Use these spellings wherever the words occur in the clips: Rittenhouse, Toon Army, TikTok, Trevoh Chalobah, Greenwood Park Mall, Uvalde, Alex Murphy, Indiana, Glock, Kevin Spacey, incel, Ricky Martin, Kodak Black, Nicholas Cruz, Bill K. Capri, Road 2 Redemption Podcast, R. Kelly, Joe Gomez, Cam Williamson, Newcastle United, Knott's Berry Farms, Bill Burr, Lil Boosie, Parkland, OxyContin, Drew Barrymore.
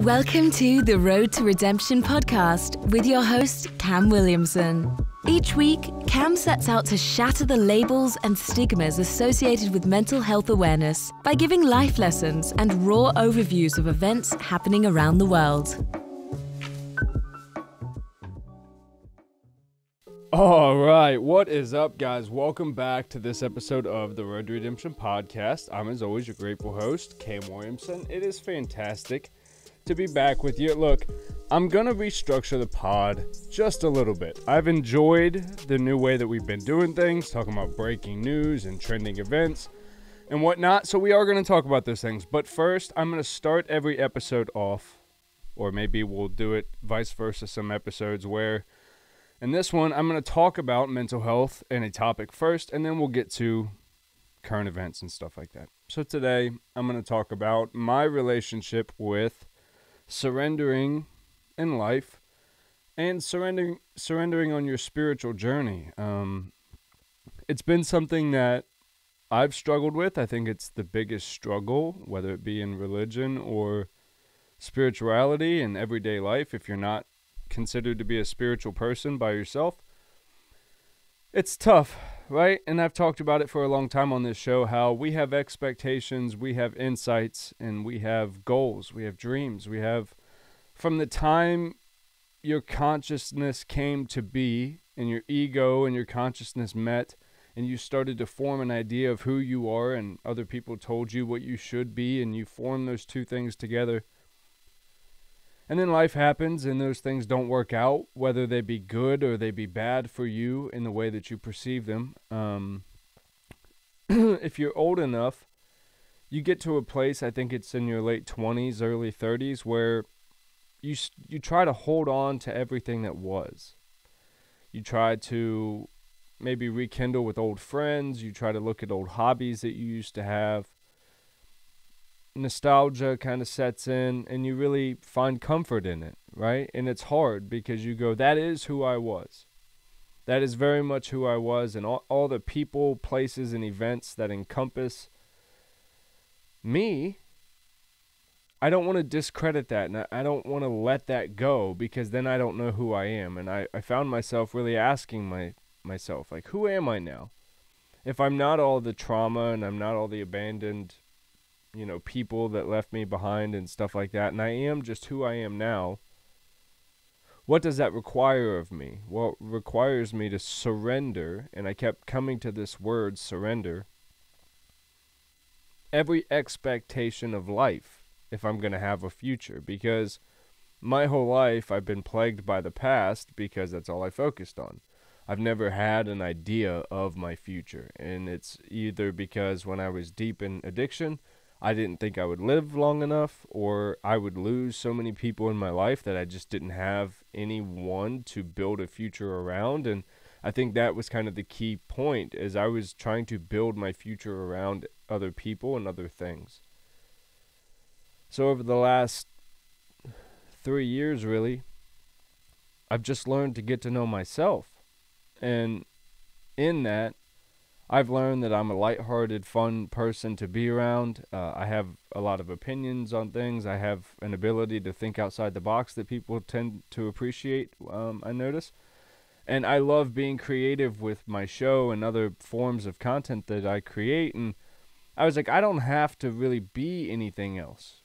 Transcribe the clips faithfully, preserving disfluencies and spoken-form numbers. Welcome to the Road to Redemption podcast with your host, Cam Williamson. Each week, Cam sets out to shatter the labels and stigmas associated with mental health awareness by giving life lessons and raw overviews of events happening around the world. All right, what is up, guys? Welcome back to this episode of the Road to Redemption podcast. I'm, as always, your grateful host, Cam Williamson. It is fantastic to be back with you. Look, I'm gonna restructure the pod just a little bit. I've enjoyed the new way that we've been doing things, talking about breaking news and trending events and whatnot. So we are gonna talk about those things. But first, I'm gonna start every episode off, or maybe we'll do it vice versa some episodes where, in this one, I'm gonna talk about mental health and a topic first, and then we'll get to current events and stuff like that. So today, I'm gonna talk about my relationship with surrendering in life and surrendering surrendering on your spiritual journey. Um, it's been something that I've struggled with. I think it's the biggest struggle, whether it be in religion or spirituality in everyday life. If you're not considered to be a spiritual person by yourself, it's tough, right? And I've talked about it for a long time on this show, how we have expectations, we have insights, and we have goals, we have dreams, we have, from the time your consciousness came to be, and your ego and your consciousness met, and you started to form an idea of who you are, and other people told you what you should be, and you form those two things together. And then life happens and those things don't work out, whether they be good or they be bad for you in the way that you perceive them. Um, if you're old enough, you get to a place, I think it's in your late twenties, early thirties, where you, you try to hold on to everything that was. You try to maybe rekindle with old friends. You try to look at old hobbies that you used to have. Nostalgia kind of sets in and you really find comfort in it, right? And it's hard because you go, that is who I was. That is very much who I was, and all, all the people, places, and events that encompass me, I don't want to discredit that, and I, I don't want to let that go, because then I don't know who I am. And I, I found myself really asking my myself, like, who am I now? If I'm not all the trauma and I'm not all the abandoned you know, people that left me behind and stuff like that, and I am just who I am now, what does that require of me? Well, it requires me to surrender, and I kept coming to this word, surrender, every expectation of life if I'm going to have a future, because my whole life I've been plagued by the past because that's all I focused on. I've never had an idea of my future, and it's either because when I was deep in addiction, I didn't think I would live long enough, or I would lose so many people in my life that I just didn't have anyone to build a future around. And I think that was kind of the key point, is I was trying to build my future around other people and other things. So over the last three years, really, I've just learned to get to know myself. And in that, I've learned that I'm a lighthearted, fun person to be around. Uh, I have a lot of opinions on things. I have an ability to think outside the box that people tend to appreciate, um, I notice. And I love being creative with my show and other forms of content that I create. And I was like, I don't have to really be anything else.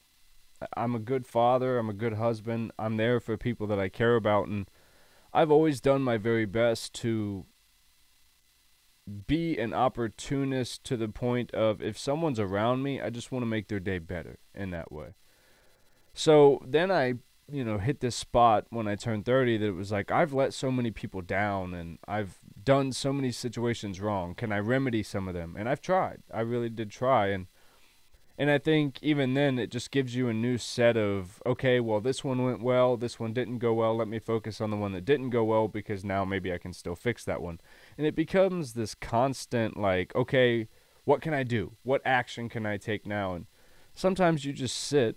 I'm a good father. I'm a good husband. I'm there for people that I care about. And I've always done my very best to be an opportunist, to the point of, if someone's around me, I just want to make their day better in that way. So then I, you know, hit this spot when I turned thirty that it was like, I've let so many people down and I've done so many situations wrong. Can I remedy some of them? And I've tried. I really did try. And and I think even then it just gives you a new set of, okay, well, this one went well, this one didn't go well, let me focus on the one that didn't go well, because now maybe I can still fix that one. And it becomes this constant, like, okay, what can I do? What action can I take now? And sometimes you just sit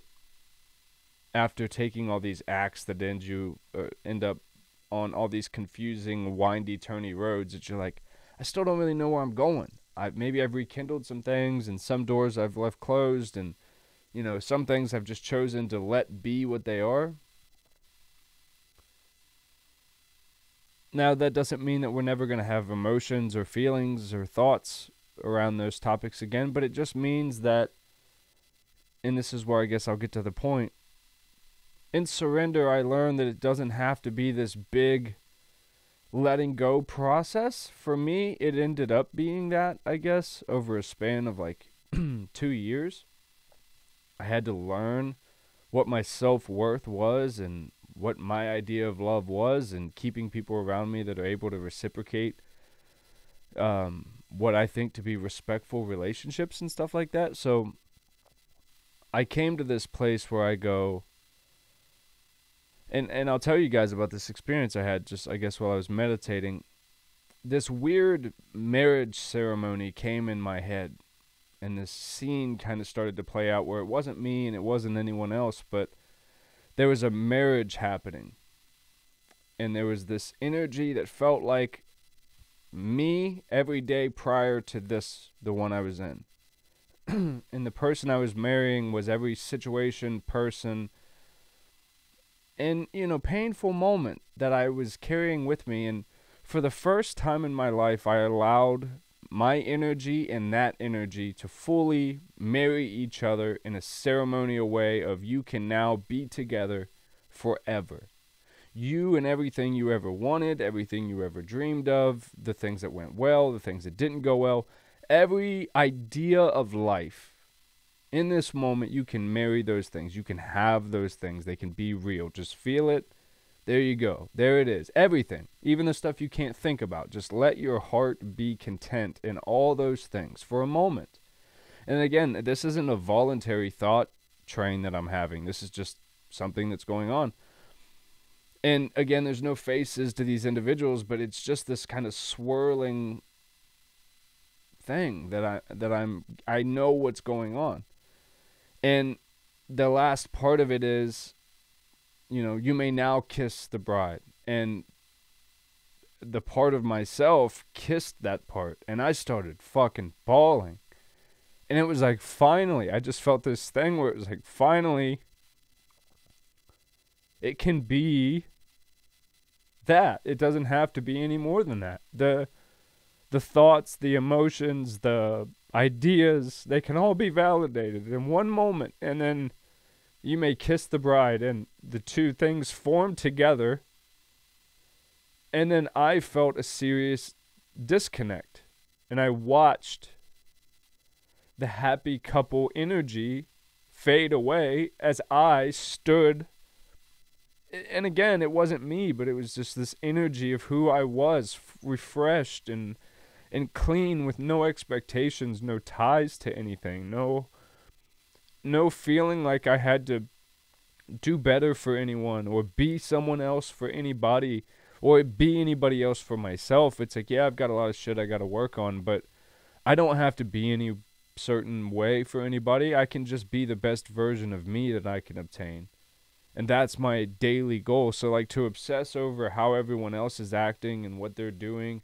after taking all these acts that end you uh, end up on all these confusing, windy, turny roads that you're like, I still don't really know where I'm going. I, maybe I've rekindled some things and some doors I've left closed, and you know, some things have just chosen to let be what they are. Now, that doesn't mean that we're never going to have emotions or feelings or thoughts around those topics again, but it just means that, and this is where I guess I'll get to the point, in surrender, I learned that it doesn't have to be this big letting go process. For me, it ended up being that, I guess, over a span of like two years. I had to learn what my self-worth was and what my idea of love was, and keeping people around me that are able to reciprocate um, what I think to be respectful relationships and stuff like that. So I came to this place where I go, and, and I'll tell you guys about this experience I had just, I guess, while I was meditating. This weird marriage ceremony came in my head, and this scene kind of started to play out where it wasn't me and it wasn't anyone else, but there was a marriage happening, and there was this energy that felt like me every day prior to this, the one I was in. And the person I was marrying was every situation, person, and, you know, painful moment that I was carrying with me. And for the first time in my life, I allowed my energy and that energy to fully marry each other in a ceremonial way of, you can now be together forever. You and everything you ever wanted, everything you ever dreamed of, the things that went well, the things that didn't go well, every idea of life. In this moment, you can marry those things. You can have those things. They can be real. Just feel it. There you go. There it is. Everything. Even the stuff you can't think about. Just let your heart be content in all those things for a moment. And again, this isn't a voluntary thought train that I'm having. This is just something that's going on. And again, there's no faces to these individuals, but it's just this kind of swirling thing that I that I'm I know what's going on. And the last part of it is, you know, you may now kiss the bride. And the part of myself kissed that part, and I started fucking bawling. And it was like, finally, I just felt this thing where it was like, finally, it can be that. It doesn't have to be any more than that. The the thoughts, the emotions, the ideas, they can all be validated in one moment, and then you may kiss the bride, and the two things form together. And then I felt a serious disconnect, and I watched the happy couple energy fade away as I stood. And again, it wasn't me, but it was just this energy of who I was, refreshed and and clean, with no expectations, no ties to anything, no No feeling like I had to do better for anyone, or be someone else for anybody, or be anybody else for myself. It's like, yeah, I've got a lot of shit I got to work on, but I don't have to be any certain way for anybody. I can just be the best version of me that I can obtain. And that's my daily goal. So like, to obsess over how everyone else is acting and what they're doing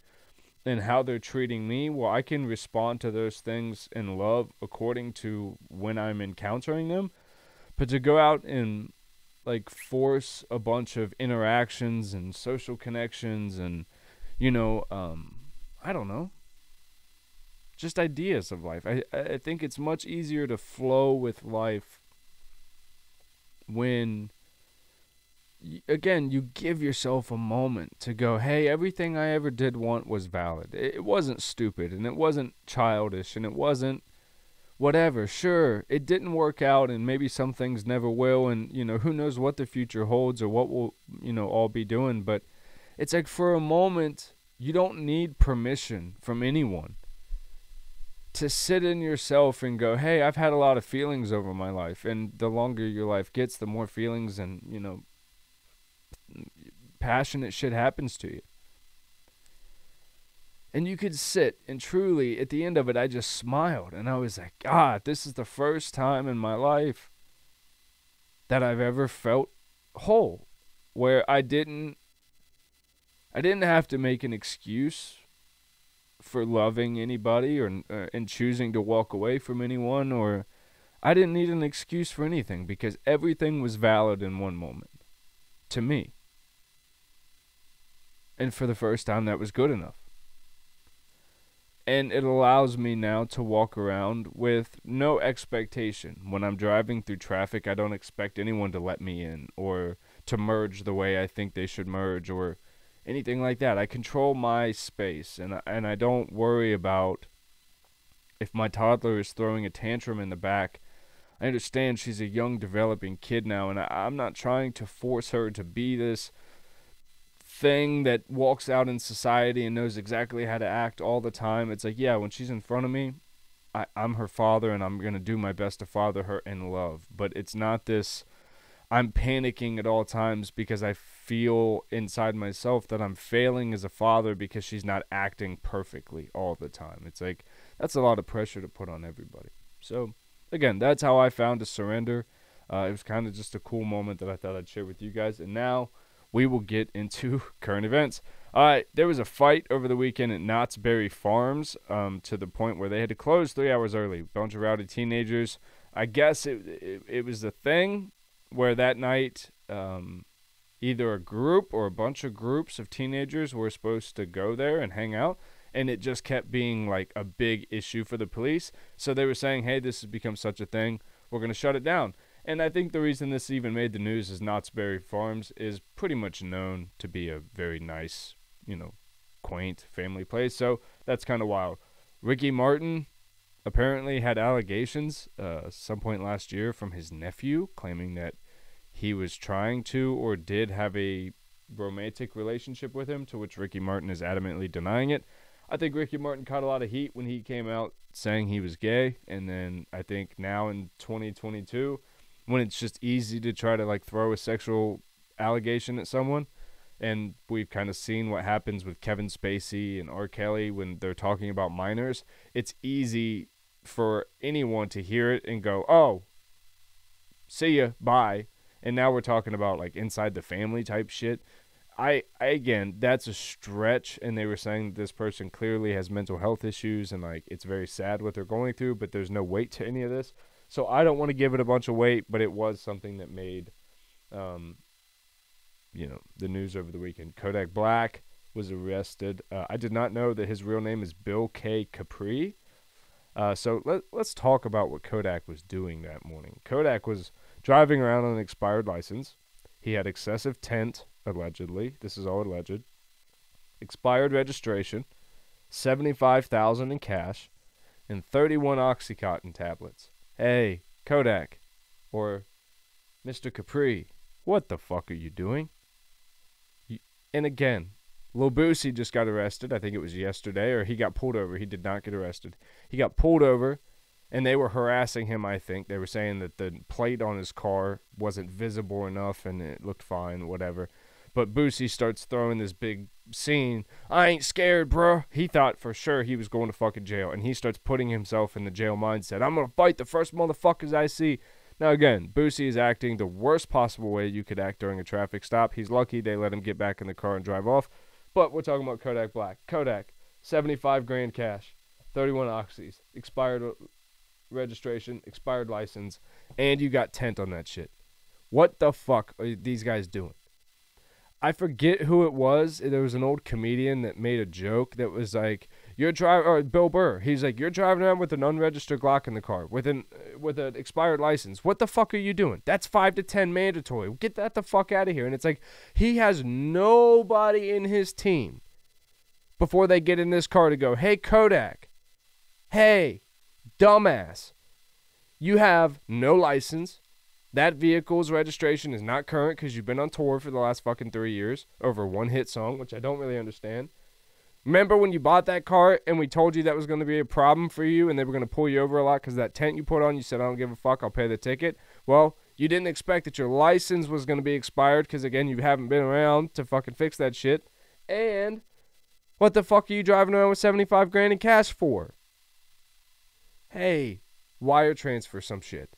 and how they're treating me, well, I can respond to those things in love according to when I'm encountering them. But to go out and like force a bunch of interactions and social connections and, you know, um, I don't know, just ideas of life. I, I think it's much easier to flow with life when, again, you give yourself a moment to go, hey, everything I ever did want was valid. It wasn't stupid, and it wasn't childish, and it wasn't whatever. Sure, it didn't work out, and maybe some things never will, and, you know, who knows what the future holds or what we'll, you know, all be doing. But it's like, for a moment, you don't need permission from anyone to sit in yourself and go, hey, I've had a lot of feelings over my life. And the longer your life gets, the more feelings and, you know, passionate shit happens to you. And you could sit, and truly at the end of it, I just smiled, and I was like, God, this is the first time in my life that I've ever felt whole, where I didn't I didn't have to make an excuse for loving anybody or uh, and choosing to walk away from anyone, or I didn't need an excuse for anything because everything was valid in one moment. To me. And for the first time, that was good enough. And it allows me now to walk around with no expectation. When I'm driving through traffic, I don't expect anyone to let me in or to merge the way I think they should merge or anything like that. I control my space, and I, and I don't worry about if my toddler is throwing a tantrum in the back. I understand she's a young, developing kid now, and I, I'm not trying to force her to be this thing that walks out in society and knows exactly how to act all the time. It's like, yeah, when she's in front of me, I, I'm her father, and I'm going to do my best to father her in love. But it's not this, I'm panicking at all times because I feel inside myself that I'm failing as a father because she's not acting perfectly all the time. It's like, that's a lot of pressure to put on everybody. So, again, that's how I found to surrender. Uh, it was kind of just a cool moment that I thought I'd share with you guys. And now we will get into current events. All right, there was a fight over the weekend at Knott's Berry Farms um, to the point where they had to close three hours early. Bunch of rowdy teenagers. I guess it it, it was the thing where that night um, either a group or a bunch of groups of teenagers were supposed to go there and hang out, and it just kept being like a big issue for the police. So they were saying, hey, this has become such a thing. We're going to shut it down. And I think the reason this even made the news is Knott's Berry Farms is pretty much known to be a very nice, you know, quaint family place. So that's kind of wild. Ricky Martin apparently had allegations uh, some point last year from his nephew claiming that he was trying to or did have a romantic relationship with him, to which Ricky Martin is adamantly denying it. I think Ricky Martin caught a lot of heat when he came out saying he was gay. And then I think now in twenty twenty-two... when it's just easy to try to, like, throw a sexual allegation at someone. And we've kind of seen what happens with Kevin Spacey and R. Kelly when they're talking about minors. It's easy for anyone to hear it and go, oh, see ya, bye. And now we're talking about, like, inside the family type shit. I, I again, that's a stretch. And they were saying that this person clearly has mental health issues and, like, it's very sad what they're going through, but there's no weight to any of this. So I don't want to give it a bunch of weight, but it was something that made, um, you know, the news over the weekend. Kodak Black was arrested. Uh, I did not know that his real name is Bill K. Capri. Uh, so let, let's talk about what Kodak was doing that morning. Kodak was driving around on an expired license. He had excessive tint, allegedly. This is all alleged. Expired registration, seventy-five thousand dollars in cash, and thirty-one OxyContin tablets. Hey, Kodak, or Mister Capri, what the fuck are you doing? You, and again, Lil Boosie just got arrested. I think it was yesterday, or he got pulled over. He did not get arrested. He got pulled over, and they were harassing him, I think. They were saying that the plate on his car wasn't visible enough, and it looked fine, whatever. But Boosie starts throwing this big scene. I ain't scared, bro. He thought for sure he was going to fucking jail, and he starts putting himself in the jail mindset. I'm gonna fight the first motherfuckers I see. Now again, Boosie is acting the worst possible way you could act during a traffic stop. He's lucky they let him get back in the car and drive off. But we're talking about Kodak Black. Kodak, seventy-five grand cash, thirty-one oxys, expired registration, expired license, and you got tent on that shit. What the fuck are these guys doing? I forget who it was. There was an old comedian that made a joke that was like, "You're driving," or Bill Burr. He's like, "You're driving around with an unregistered Glock in the car, with an with an expired license. What the fuck are you doing? That's five to ten mandatory. Get that the fuck out of here." And it's like, he has nobody in his team before they get in this car to go, "Hey Kodak, hey dumbass, you have no license. That vehicle's registration is not current because you've been on tour for the last fucking three years over one hit song," which I don't really understand. Remember when you bought that car and we told you that was going to be a problem for you and they were going to pull you over a lot because that tent you put on, you said, "I don't give a fuck, I'll pay the ticket"? Well, you didn't expect that your license was going to be expired because, again, you haven't been around to fucking fix that shit. And what the fuck are you driving around with seventy-five grand in cash for? Hey, wire transfer some shit,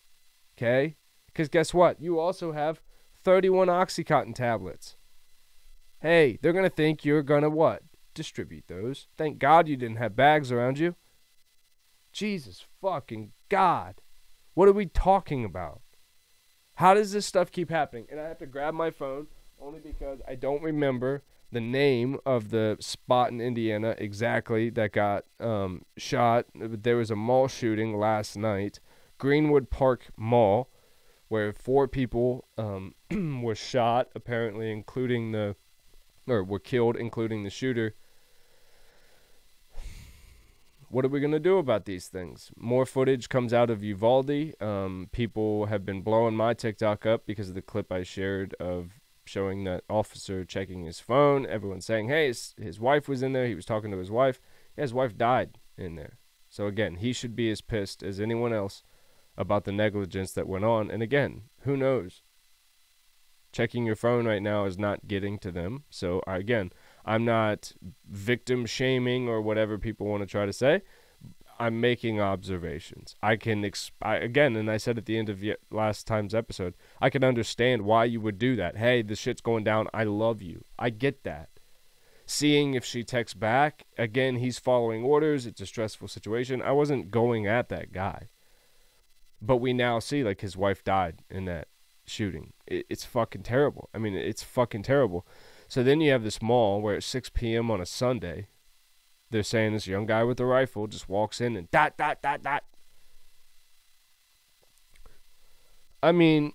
okay? Because guess what? You also have thirty-one OxyContin tablets. Hey, they're going to think you're going to what? Distribute those. Thank God you didn't have bags around you. Jesus fucking God. What are we talking about? How does this stuff keep happening? And I have to grab my phone only because I don't remember the name of the spot in Indiana exactly that got um, shot. There was a mall shooting last night, Greenwood Park Mall, where four people um, were shot, apparently, including the, or were killed, including the shooter. What are we going to do about these things? More footage comes out of Uvalde. Um, people have been blowing my TikTok up because of the clip I shared of showing that officer checking his phone. Everyone's saying, hey, his, his wife was in there. He was talking to his wife. Yeah, his wife died in there. So, again, he should be as pissed as anyone else about the negligence that went on. And, again, who knows? Checking your phone right now is not getting to them. So, again, I'm not victim shaming or whatever people want to try to say. I'm making observations. I can, exp- I, again, and I said at the end of last time's episode, I can understand why you would do that. Hey, this shit's going down. I love you. I get that. Seeing if she texts back. Again, he's following orders. It's a stressful situation. I wasn't going at that guy. But we now see, like, his wife died in that shooting. It, it's fucking terrible. I mean, it's fucking terrible. So then you have this mall where at six p.m. on a Sunday, they're saying this young guy with a rifle just walks in and dot, dot, dot, dot. I mean,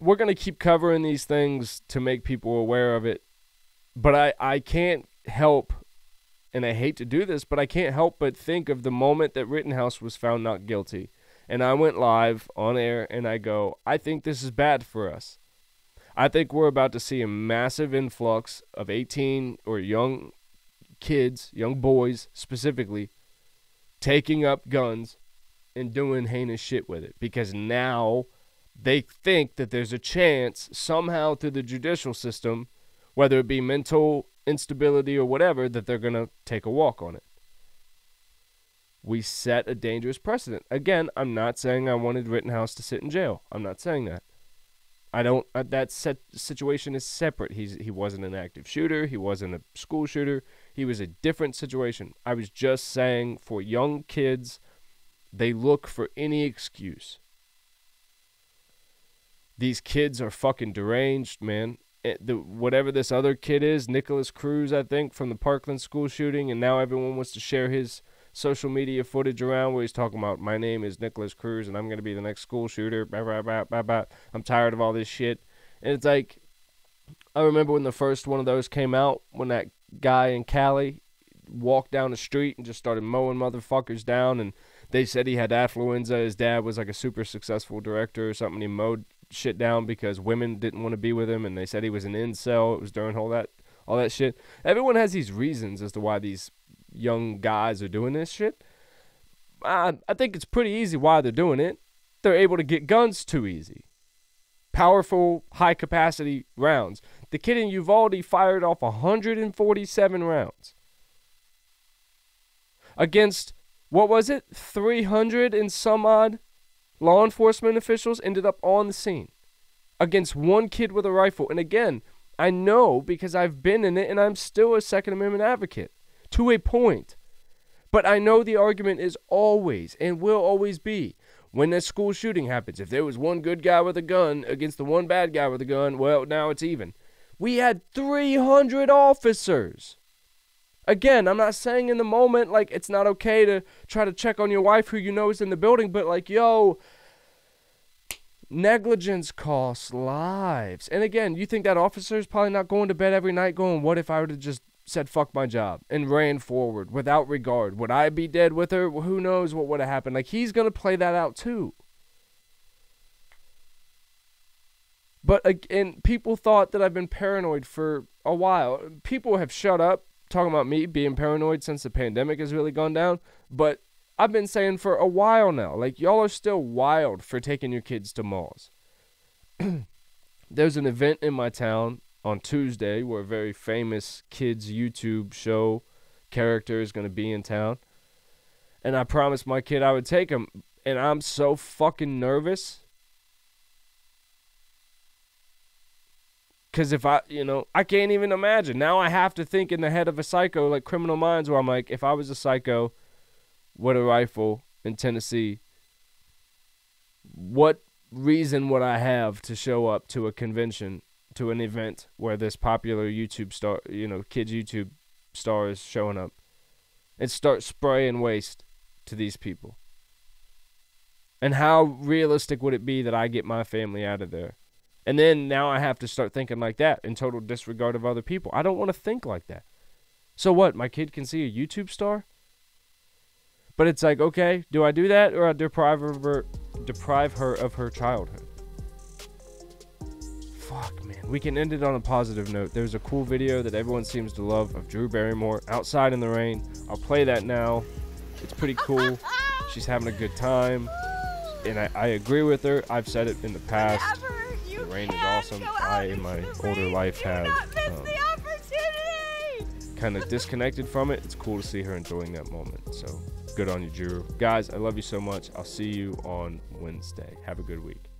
we're going to keep covering these things to make people aware of it. But I, I can't help, and I hate to do this, but I can't help but think of the moment that Rittenhouse was found not guilty. And I went live on air and I go, I think this is bad for us. I think we're about to see a massive influx of eighteen or young kids, young boys specifically, taking up guns and doing heinous shit with it. Because now they think that there's a chance somehow through the judicial system, whether it be mental instability or whatever, that they're going to take a walk on it. We set a dangerous precedent. Again, I'm not saying I wanted Rittenhouse to sit in jail. I'm not saying that. I don't. Uh, that set, situation is separate. He's he wasn't an active shooter. He wasn't a school shooter. He was a different situation. I was just saying for young kids, they look for any excuse. These kids are fucking deranged, man. It, the, whatever this other kid is, Nicholas Cruz, I think, from the Parkland school shooting, and now everyone wants to share his social media footage around where he's talking about, my name is Nicholas Cruz and I'm going to be the next school shooter. Bah, bah, bah, bah, bah. I'm tired of all this shit. And it's like, I remember when the first one of those came out, when that guy in Cali walked down the street and just started mowing motherfuckers down. And they said he had affluenza. His dad was like a super successful director or something. He mowed shit down because women didn't want to be with him. And they said he was an incel. It was during all that, all that shit. Everyone has these reasons as to why these young guys are doing this shit. I, I think it's pretty easy why they're doing it. They're able to get guns too easy. Powerful, high-capacity rounds. The kid in Uvalde fired off one hundred forty-seven rounds. Against, what was it? three hundred and some odd law enforcement officials ended up on the scene. Against one kid with a rifle. And again, I know because I've been in it and I'm still a Second Amendment advocate. To a point. But I know the argument is always and will always be, when that school shooting happens, if there was one good guy with a gun against the one bad guy with a gun, well, now it's even. We had three hundred officers. Again, I'm not saying in the moment, like, it's not okay to try to check on your wife who you know is in the building, but like, yo, negligence costs lives. And again, you think that officer is probably not going to bed every night going, what if I would have just said fuck my job and ran forward without regard? Would I be dead with her? Who knows what would have happened? Like, he's going to play that out too. But again, people thought that I've been paranoid for a while. People have shut up talking about me being paranoid since the pandemic has really gone down. But I've been saying for a while now, like, y'all are still wild for taking your kids to malls. There's an event in my town on Tuesday, where a very famous kids YouTube show character is going to be in town. And I promised my kid I would take him. And I'm so fucking nervous. Because if I, you know, I can't even imagine. Now I have to think in the head of a psycho, like Criminal Minds, where I'm like, if I was a psycho with a rifle in Tennessee, what reason would I have to show up to a convention, to an event where this popular YouTube star, you know, kids YouTube star is showing up and start spraying waste to these people? And how realistic would it be that I get my family out of there? And then now I have to start thinking like that in total disregard of other people. I don't want to think like that. So what? My kid can see a YouTube star? But it's like, okay, do I do that or I deprive her, deprive her of her childhood? Fuck, man. We can end it on a positive note. There's a cool video that everyone seems to love of Drew Barrymore outside in the rain. I'll play that now. It's pretty cool. She's having a good time. And I, I agree with her. I've said it in the past. The rain is awesome. I, in my older life, have um, kind of disconnected from it. It's cool to see her enjoying that moment. So good on you, Drew. Guys, I love you so much. I'll see you on Wednesday. Have a good week.